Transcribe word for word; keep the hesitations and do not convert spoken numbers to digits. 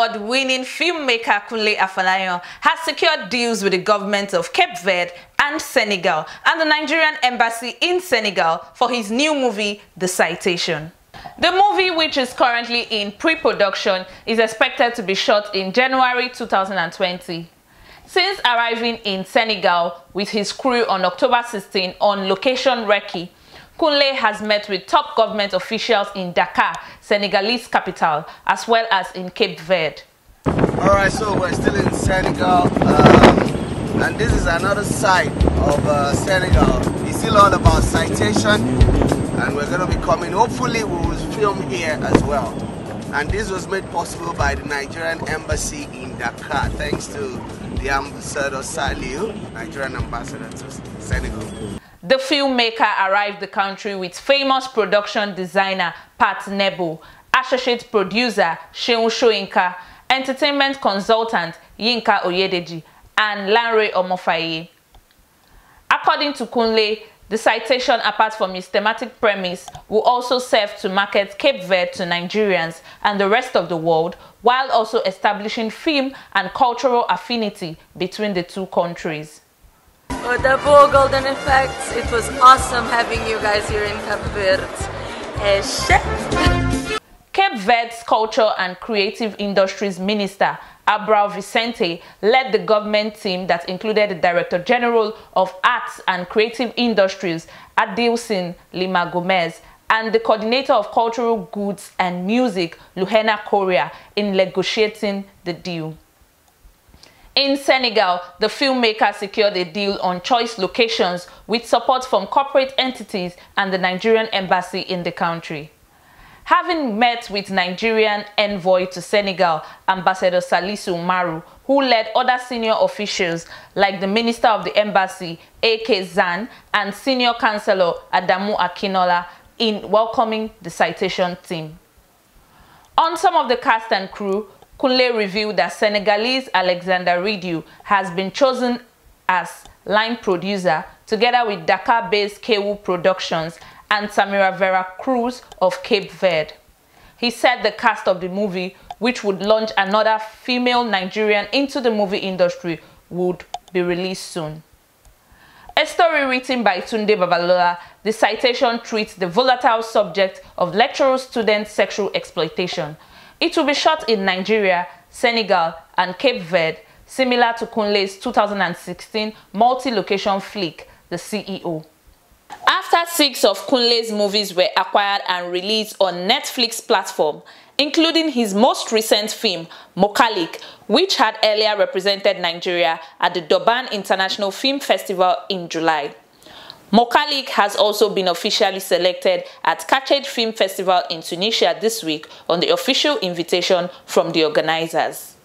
award-winning filmmaker Kunle Afolayan has secured deals with the governments of Cape Verde and Senegal and the Nigerian embassy in Senegal for his new movie, The Citation. The movie, which is currently in pre-production, is expected to be shot in January two thousand twenty. Since arriving in Senegal with his crew on October sixteenth on location Reki, Kunle has met with top government officials in Dakar, Senegalese capital, as well as in Cape Verde. Alright, so we're still in Senegal, um, and this is another side of uh, Senegal. It's still all about citation, and we're going to be coming. Hopefully we will film here as well. And this was made possible by the Nigerian embassy in Dakar, thanks to the ambassador Saliu, Nigerian ambassador to Senegal. The filmmaker arrived the country with famous production designer Pat Nebo, associate producer Sheun Shoinka, entertainment consultant Yinka Oyedeji, and Lanre Omofaye. According to Kunle, the citation, apart from its thematic premise, will also serve to market Cape Verde to Nigerians and the rest of the world, while also establishing film and cultural affinity between the two countries. With the Golden Effects, it was awesome having you guys here in Cape Verde. Cape Verde's Culture and Creative Industries Minister, Abrao Vicente, led the government team that included the Director General of Arts and Creative Industries, Adilson Lima Gomez, and the Coordinator of Cultural Goods and Music, Lujena Correa, in negotiating the deal. In Senegal, the filmmaker secured a deal on choice locations with support from corporate entities and the Nigerian embassy in the country. Having met with Nigerian envoy to Senegal, Ambassador Salisu Maru, who led other senior officials like the Minister of the Embassy, A K Zan, and Senior Counselor Adamu Akinola in welcoming the citation team. On some of the cast and crew, Kunle revealed that Senegalese Alexander Rideau has been chosen as line producer together with Dakar-based Kewu Productions and Samira Vera Cruz of Cape Verde. He said the cast of the movie, which would launch another female Nigerian into the movie industry, would be released soon. A story written by Tunde Babalola, the citation treats the volatile subject of lecturer-student sexual exploitation. It will be shot in Nigeria, Senegal, and Cape Verde, similar to Kunle's two thousand sixteen multi-location flick, The C E O. After six of Kunle's movies were acquired and released on Netflix platform, including his most recent film, Mokalik, which had earlier represented Nigeria at the Durban International Film Festival in July. Mokalik has also been officially selected at Carthage Film Festival in Tunisia this week on the official invitation from the organizers.